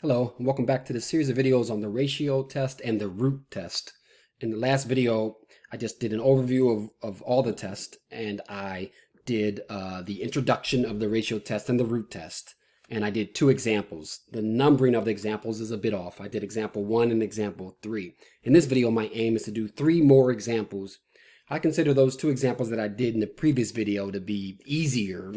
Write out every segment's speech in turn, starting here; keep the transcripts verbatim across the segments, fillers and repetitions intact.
Hello, and welcome back to the series of videos on the ratio test and the root test. In the last video, I just did an overview of, of all the tests, and I did uh, the introduction of the ratio test and the root test, and I did two examples. The numbering of the examples is a bit off. I did example one and example three. In this video, my aim is to do three more examples. I consider those two examples that I did in the previous video to be easier,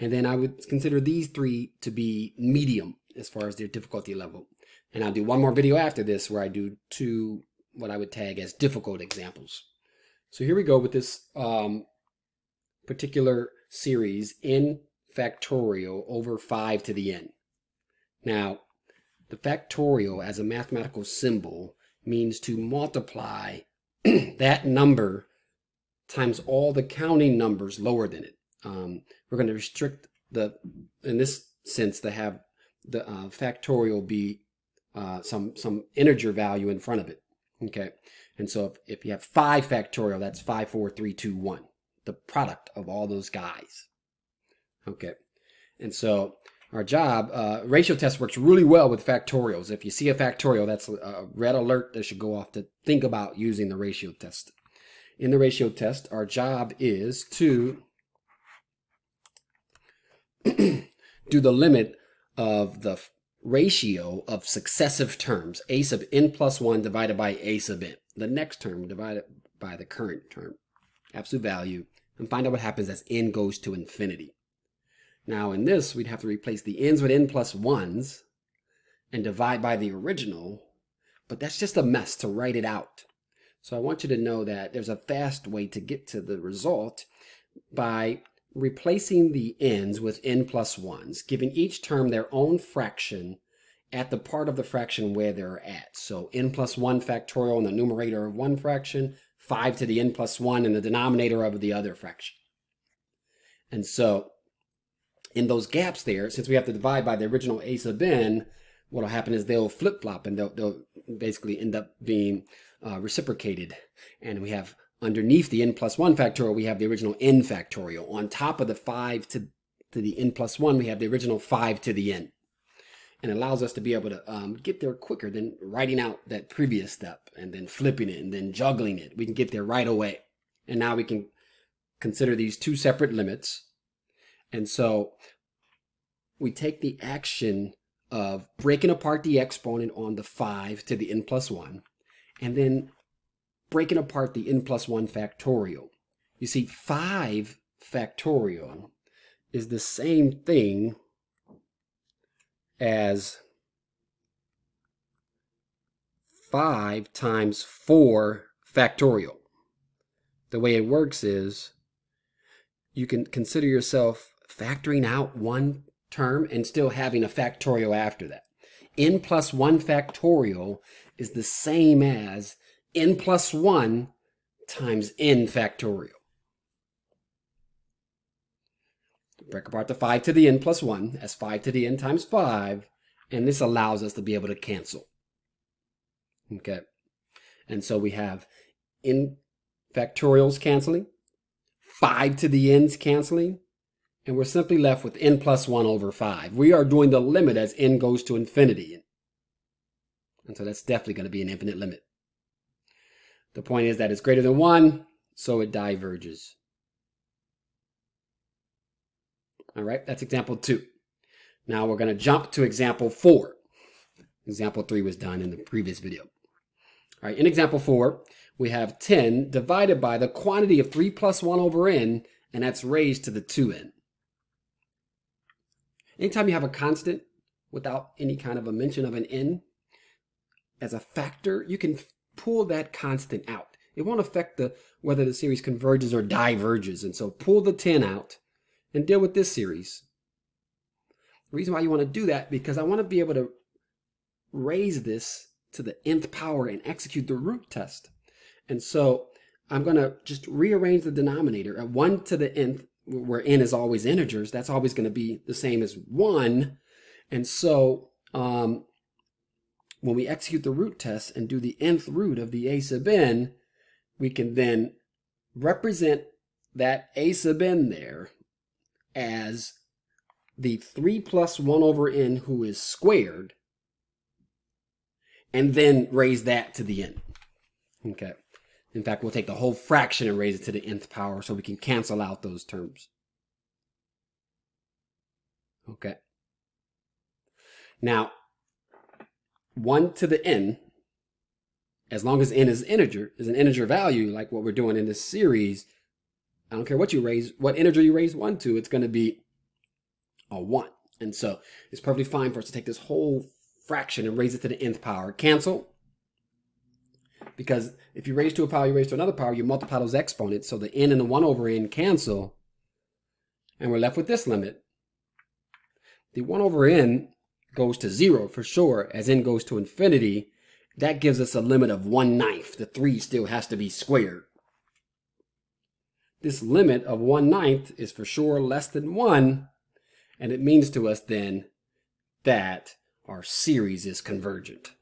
and then I would consider these three to be medium as far as their difficulty level. And I'll do one more video after this where I do two, what I would tag as difficult examples. So here we go with this um, particular series, n factorial over five to the n. Now, the factorial as a mathematical symbol means to multiply that number times all the counting numbers lower than it. Um, we're going to restrict the, in this sense, to have the uh, factorial be uh, some some integer value in front of it, okay? And so if, if you have five factorial, that's five, four, three, two, one, the product of all those guys, okay? And so our job, uh, ratio test works really well with factorials. If you see a factorial, that's a red alert that should go off to think about using the ratio test. In the ratio test, our job is to do the limit of the ratio of successive terms, a sub n plus one divided by a sub n, the next term divided by the current term, absolute value, and find out what happens as n goes to infinity. Now in this, we'd have to replace the n's with n plus ones and divide by the original, but that's just a mess to write it out. So I want you to know that there's a fast way to get to the result by replacing the n's with n plus ones, giving each term their own fraction at the part of the fraction where they're at. So n plus one factorial in the numerator of one fraction, five to the n plus one in the denominator of the other fraction. And so in those gaps there, since we have to divide by the original a sub n, what will happen is they'll flip-flop and they'll, they'll basically end up being uh, reciprocated. And we have underneath the n plus one factorial, we have the original n factorial. On top of the five to, to the n plus one, we have the original five to the n. And it allows us to be able to um, get there quicker than writing out that previous step and then flipping it and then juggling it. We can get there right away. And now we can consider these two separate limits. And so we take the action of breaking apart the exponent on the five to the n plus one, and then breaking apart the n plus one factorial. You see, five factorial is the same thing as five times four factorial. The way it works is you can consider yourself factoring out one term and still having a factorial after that. N plus one factorial is the same as n plus one times n factorial. Break apart the five to the n plus one as five to the n times five, and this allows us to be able to cancel. Okay, and so we have n factorials canceling, five to the n's canceling, and we're simply left with n plus one over five. We are doing the limit as n goes to infinity. And so that's definitely going to be an infinite limit. The point is that it's greater than one, so it diverges. All right, that's example two. Now we're going to jump to example four. Example three was done in the previous video. All right, in example four, we have ten divided by the quantity of three plus one over n, and that's raised to the two n. Anytime you have a constant without any kind of a mention of an n as a factor, you can pull that constant out. It won't affect the whether the series converges or diverges. And so pull the ten out and deal with this series. The reason why you want to do that, because I want to be able to raise this to the nth power and execute the root test. And so I'm going to just rearrange the denominator at one to the nth, where n is always integers. That's always going to be the same as one. And so um, when we execute the root test and do the nth root of the a sub n, we can then represent that a sub n there as the three plus one over n, who is squared, and then raise that to the n. Okay. In fact, we'll take the whole fraction and raise it to the nth power so we can cancel out those terms. Okay. Now, one to the n, as long as n is integer, is an integer value, like what we're doing in this series, I don't care what you raise, what integer you raise one to, it's going to be a one. And so it's perfectly fine for us to take this whole fraction and raise it to the nth power. Cancel. Because if you raise to a power, you raise to another power, you multiply those exponents. So the n and the one over n cancel. And we're left with this limit. The one over n goes to zero for sure. As n goes to infinity, that gives us a limit of one ninth. The three still has to be squared. This limit of one ninth is for sure less than one. And it means to us then that our series is convergent.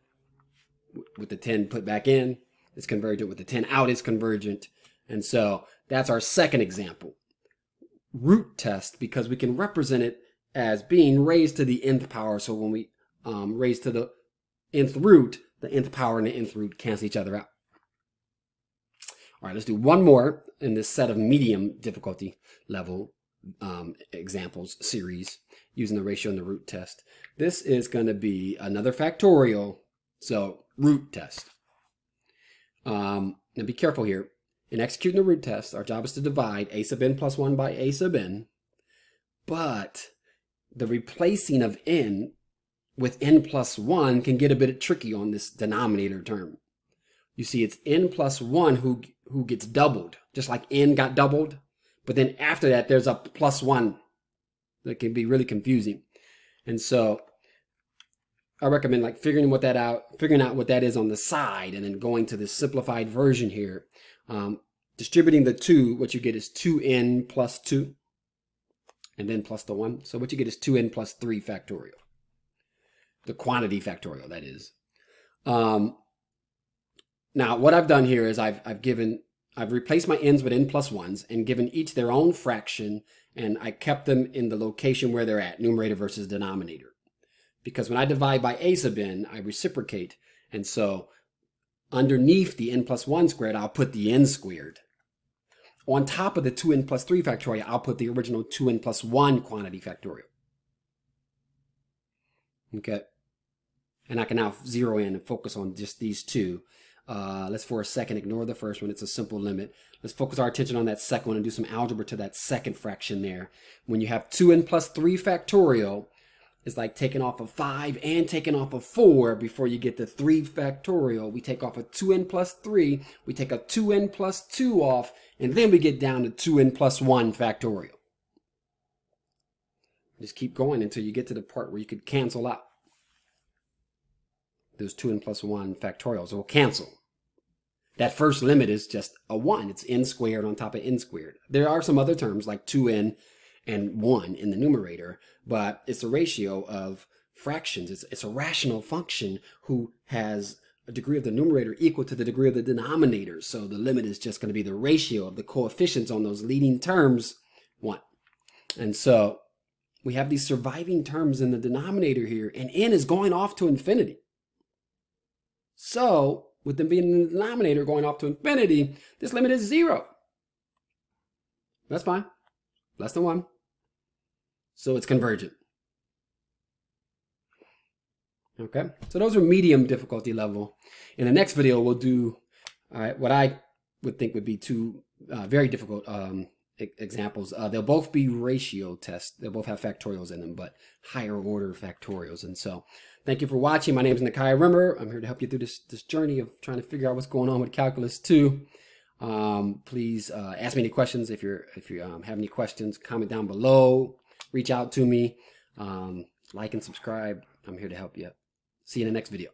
With the ten put back in, it's convergent. With the ten out, it's convergent. And so that's our second example. Root test, because we can represent it as being raised to the nth power. So when we um, raise to the nth root, the nth power and the nth root cancel each other out. All right, let's do one more in this set of medium difficulty level um, examples series using the ratio and the root test. This is going to be another factorial. So root test. Um, now be careful here. In executing the root test, our job is to divide a sub n plus one by a sub n. But the replacing of n with n plus one can get a bit tricky on this denominator term. You see, it's n plus one who, who gets doubled, just like n got doubled. But then after that, there's a plus one that can be really confusing. And so I recommend like figuring what that out, figuring out what that is on the side, and then going to this simplified version here. Um, distributing the two, what you get is two n plus two, and then plus the one. So what you get is two n plus three factorial. The quantity factorial, that is. Um, now, what I've done here is I've, I've given, I've replaced my n's with n plus ones and given each their own fraction, and I kept them in the location where they're at, numerator versus denominator. Because when I divide by a sub n, I reciprocate. And so underneath the n plus one squared, I'll put the n squared. On top of the two n plus three factorial, I'll put the original two n plus one quantity factorial. Okay. And I can now zero in and focus on just these two. Uh, let's for a second ignore the first one. It's a simple limit. Let's focus our attention on that second one and do some algebra to that second fraction there. When you have two n plus three factorial, it's like taking off a five and taking off a four before you get the three factorial. We take off a two n plus three. We take a two n plus two off, and then we get down to two n plus one factorial. Just keep going until you get to the part where you could cancel out. Those two n plus one factorials will cancel. That first limit is just a one. It's n squared on top of n squared. There are some other terms like two n and one in the numerator, but it's a ratio of fractions. It's, it's a rational function who has a degree of the numerator equal to the degree of the denominator. So the limit is just going to be the ratio of the coefficients on those leading terms, one. And so we have these surviving terms in the denominator here, and n is going off to infinity. So with them being in the denominator going off to infinity, this limit is zero. That's fine. Less than one. So it's convergent. Okay, so those are medium difficulty level. In the next video, we'll do uh, what I would think would be two uh, very difficult um, e examples. Uh, they'll both be ratio tests. They'll both have factorials in them, but higher order factorials. And so thank you for watching. My name is Nakia Rimmer. I'm here to help you through this, this journey of trying to figure out what's going on with Calculus two. Um, please uh, ask me any questions. If you're if you um, have any questions, comment down below. Reach out to me. Um, like and subscribe. I'm here to help you. See you in the next video.